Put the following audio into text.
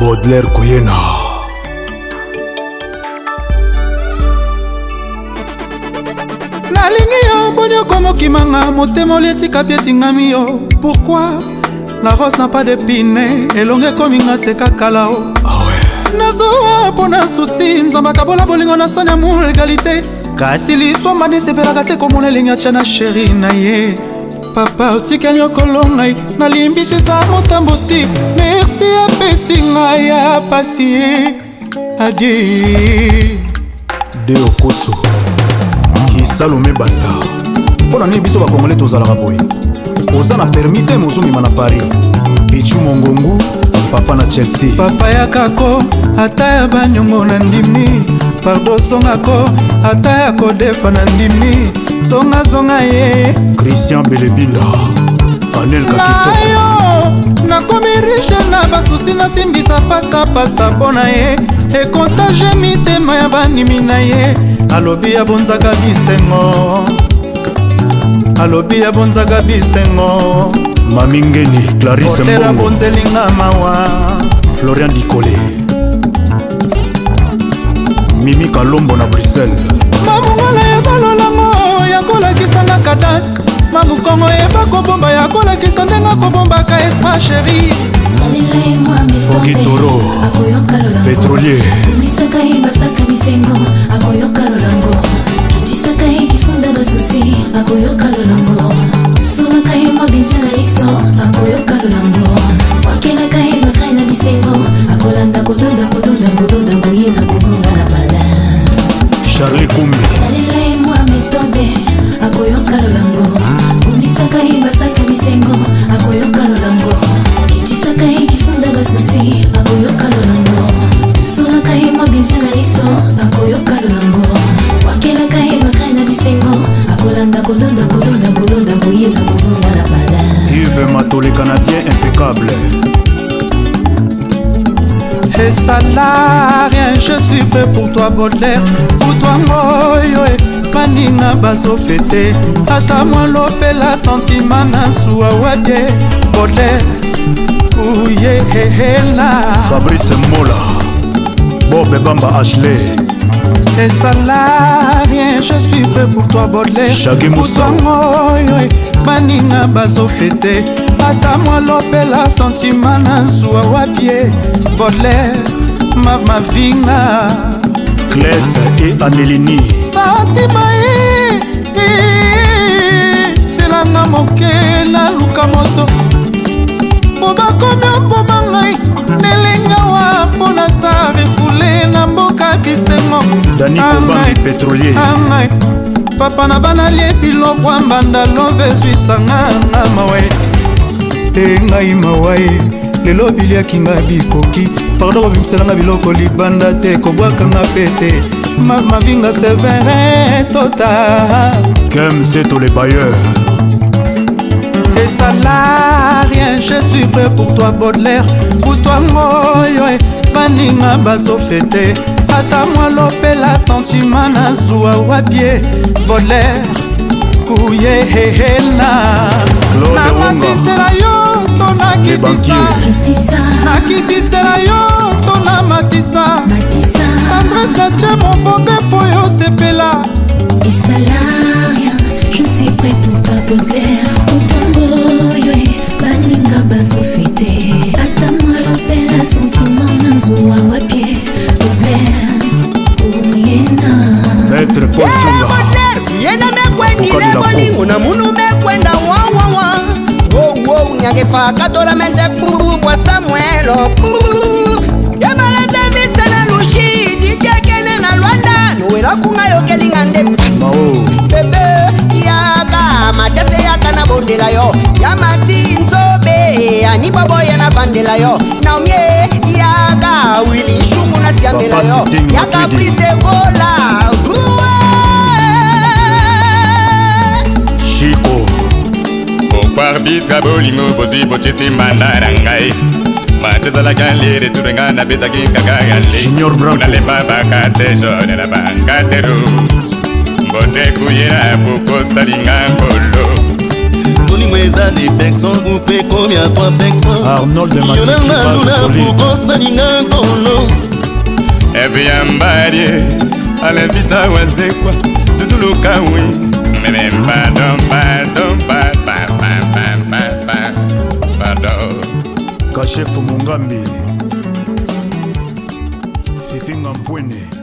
Baudelaire cu Iena. Pourquoi la rose n'a pas de piné et longue comme une seka kalao? Nazo pour un souci, nous sommes capables de bolingo na son amour égalité. Kasili soit mané se peragate comme on est ligne chana chérie naie. Papa tu can yo kolongai na limbi se sa motamboti. Merci à Pessinga ya passer. Adieu. De okoso. Ki Salomé Bata. Pona ni biso ba congolais tozala raboy. Ozana permite mozumi mana Paris. Bichu mongongu, papa na Chelsea. Papa yakako, ataya banyongo na ndimi. Pardo songako, ataya kodefa na ndimi. Songa songa ye. Christian Belebila, Anel Kakito. Ayo, na komi riche na basusi na simbisa pasta pasta bona ye. E kontaje mitema ya banimi na ye. Alobi ya bonzaka bisengo. Alobi ya bonzaga bisengo Mamingeni, Clarisse Mbongo Otera bonzelinga mawa Florian Dikole Mimi Kalombo na Bruxelles Mamungole ebalo lango Yakola kisanga kadas Mamukongo ebako bomba Yakola kisande nako bomba Ka esma chéri Fogitoro Petrolier Misaka ibasaka bisengo Akoyoka lolango Kitisaka ikifunda basusi Akoyoka lolango Tusunaka ima binzana liso Akoyoka lolango Wakenaka ima kaina bisengo Akolanda kudunda kudunda kudunda Kuyina kuzunda na bala Charlie Kumbi Salila imwa metode Akoyoka lolango Kumisaka ibasaka bisengo Akoyoka lolango Kitisaka ikifunda basusi Akoyoka lolango Tusunaka ima binzana liso Akoyoka lolango Wakenaka ima kaina bisengo Yves Mato, les Canadiens impeccables. Et ça n'a rien, je suis prêt pour toi, Baudelaire. Pour toi, Moyoé, Panina Basso fêté. Attends-moi l'opéla, sentiment à Souaouabé. Baudelaire, Ouye, Hela. Fabrice Mola, Bob Bamba Ashley. Et ça n'a rien, je suis prêt pour toi Baudelaire. Pour toi Moyoé, Maninga baso fêté. Ata-moi l'opéla, sentiment à Zouawapie. Baudelaire, Mama Vinga Claire et Annelini Santimae, c'est la mamoke, la lukamoto Boba comme un mangai, Nelenga wapo na sa refoulé na mboka bisengo Dani Kobani Pétrolier Amai, papa na banalier pilo kwambanda lovezu isanga na mawai Tengai mawai, lelo bilia kinga bikoki Pardon babimiselanga biloko libanda te kobwaka nga pete Mama Vinga Severin tota Kem seto le bailleur Et ça n'a rien, je suis prêt pour toi Baudelaire Pour toi Moyoé, Baninga baso fêté Ata-moi l'opéla, sentiment na Zouawabie Baudelaire, Kouye Hehena Na matisela yo, tona kitisa Na kitisela yo, tona matisa Tendresse na tche mon bobe poyo sepela Et ça n'a rien, je suis prêt pour toi Baudelaire Maître Paul Tchonga Matete yaka na bondela yo Yamati nzobe Ani babo ya na bandela yo Naumye yaka Wili shumu na siyambela yo Yaka prise gola Uwe Shiko Okwarbitra bolingo Bozi bochisi mandarangai Mateza la galere Turenga na beta kinka gagale Unalemba bakate Jone la bankateru Bonde kuyera buko salinga ngolo Arnold de Mathieu qui va se solide.